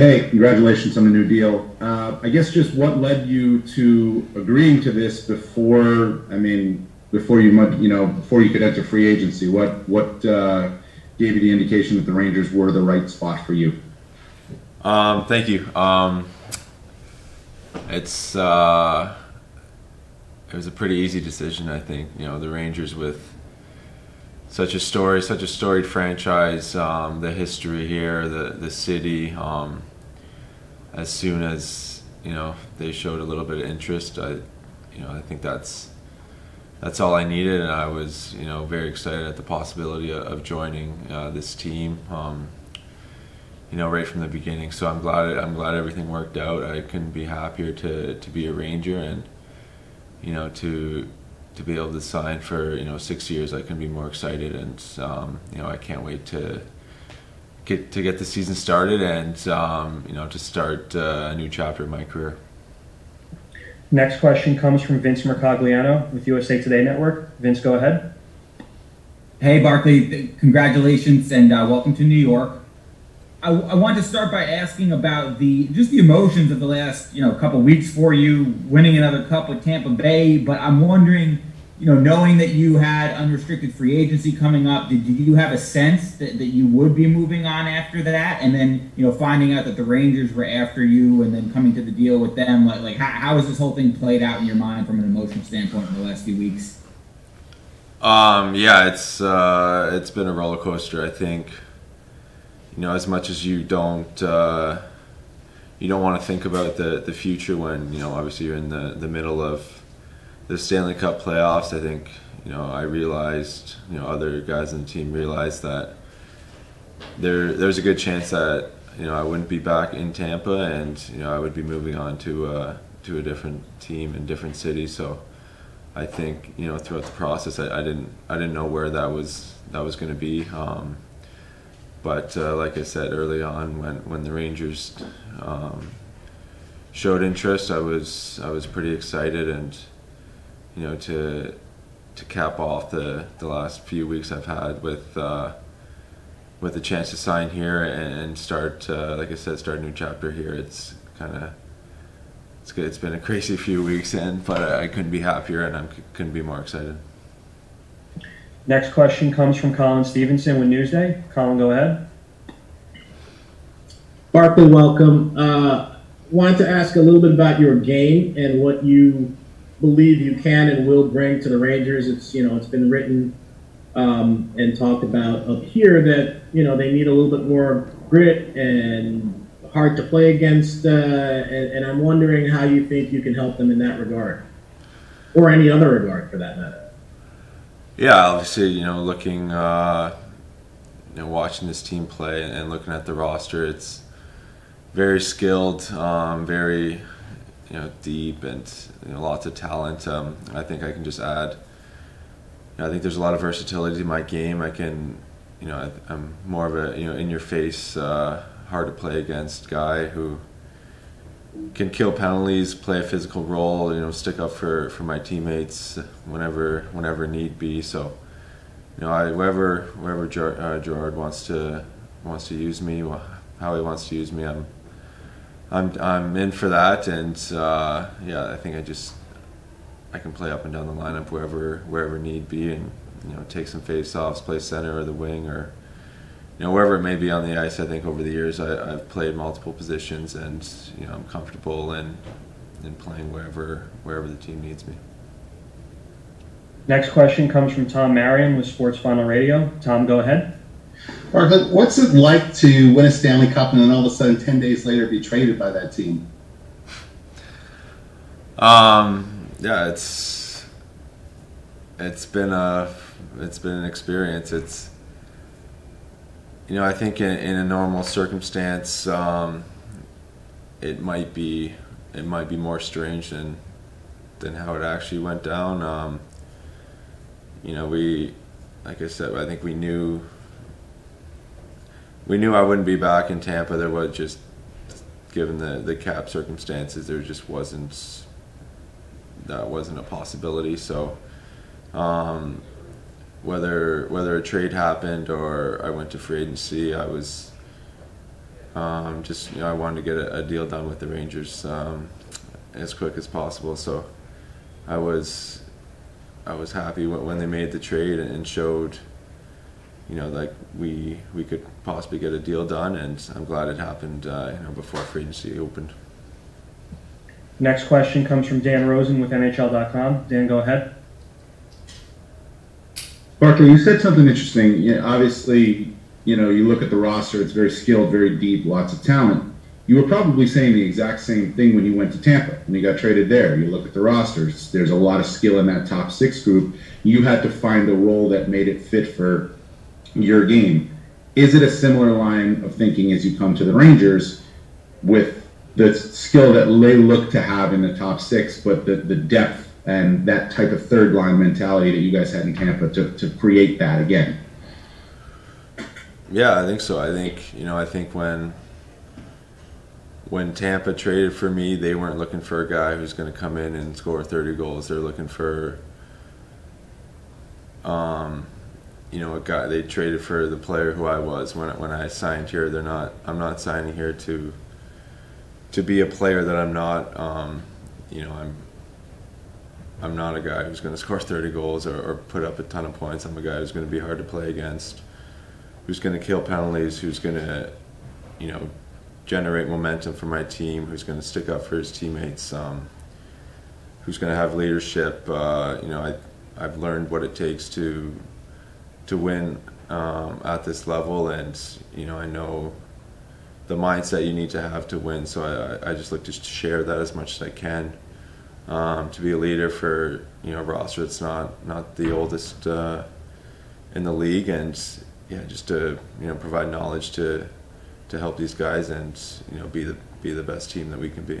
Hey, congratulations on the new deal. I guess just what led you to agreeing to this before you could enter free agency? What gave you the indication that the Rangers were the right spot for you? Thank you. It was a pretty easy decision, I think. You know, the Rangers with such a story, such a storied franchise, the history here, the city. As soon as they showed a little bit of interest, I think that's all I needed, and I was very excited at the possibility of joining this team. Right from the beginning. So I'm glad everything worked out. I couldn't be happier to be a Ranger, and to be able to sign for 6 years. I couldn't be more excited, and I can't wait to get the season started, and to start a new chapter in my career. Next question comes from Vince Mercogliano with USA Today Network. Vince, go ahead. Hey, Barclay, congratulations and welcome to New York. I want to start by asking about the emotions of the last couple weeks for you, winning another cup with Tampa Bay. But I'm wondering, knowing that you had unrestricted free agency coming up, did you have a sense that you would be moving on after that? And then finding out that the Rangers were after you, and then coming to the deal with them, like how has this whole thing played out in your mind from an emotional standpoint in the last few weeks? Yeah, it's been a roller coaster, I think. As much as you don't want to think about the future when obviously you're in the middle of the Stanley Cup playoffs. I think I realized other guys on the team realized that there's a good chance that I wouldn't be back in Tampa, and I would be moving on to a different team in different city. So I think throughout the process I didn't know where that was going to be. But like I said early on, when the Rangers showed interest, I was pretty excited, and to cap off the last few weeks I've had with the chance to sign here and start a new chapter here. It's good. It's been a crazy few weeks in, but I couldn't be happier, and I couldn't be more excited. Next question comes from Colin Stevenson with Newsday. Colin, go ahead. Barclay, welcome. Wanted to ask a little bit about your game and what you believe you can and will bring to the Rangers. It's been written and talked about up here that they need a little bit more grit and hard to play against, and I'm wondering how you think you can help them in that regard, or any other regard for that matter. Yeah, obviously, looking, watching this team play and looking at the roster, it's very skilled, very, deep, and lots of talent. I think I can just add. I think there's a lot of versatility to my game. I can, I'm more of a in-your-face, hard to play against guy who can kill penalties, play a physical role, stick up for my teammates whenever need be. So, wherever Gerard wants to use me, how he wants to use me, I'm in for that. And I think I can play up and down the lineup wherever need be, and take some face-offs, play center or the wing, or wherever it may be on the ice. I think over the years I've played multiple positions, and I'm comfortable in playing wherever the team needs me. Next question comes from Tom Marion with Sports Final Radio. Tom, go ahead. Barclay, what's it like to win a Stanley Cup and then all of a sudden 10 days later be traded by that team? Yeah, it's been an experience. It's I think in a normal circumstance, it might be more strange than how it actually went down. Like I said, I think we knew I wouldn't be back in Tampa. There was just, given the cap circumstances, there just wasn't a possibility. So. Whether a trade happened or I went to free agency, I was Just, I wanted to get a deal done with the Rangers as quick as possible. So I was happy when they made the trade and showed, like we could possibly get a deal done, and I'm glad it happened, before free agency opened. Next question comes from Dan Rosen with NHL.com. Dan, go ahead. Barclay, you said something interesting. Obviously, you look at the roster, it's very skilled, very deep, lots of talent. You were probably saying the exact same thing when you went to Tampa, when you got traded there. You look at the rosters, there's a lot of skill in that top six group. You had to find a role that made it fit for your game. Is it a similar line of thinking as you come to the Rangers with the skill that they look to have in the top six, but the depth and that type of third line mentality that you guys had in Tampa to create that again? Yeah, I think so. I think when Tampa traded for me, they weren't looking for a guy who's going to come in and score 30 goals. They're looking for, a guy. They traded for the player who I was when I signed here. They're not. I'm not signing here to be a player that I'm not. I'm not a guy who's going to score 30 goals or put up a ton of points. I'm a guy who's going to be hard to play against, who's going to kill penalties, who's going to, generate momentum for my team, who's going to stick up for his teammates, who's going to have leadership. I've learned what it takes to win at this level, and I know the mindset you need to have to win. So I just look to share that as much as I can, to be a leader for a roster that's not the oldest in the league, and just to provide knowledge to help these guys and be the best team that we can be.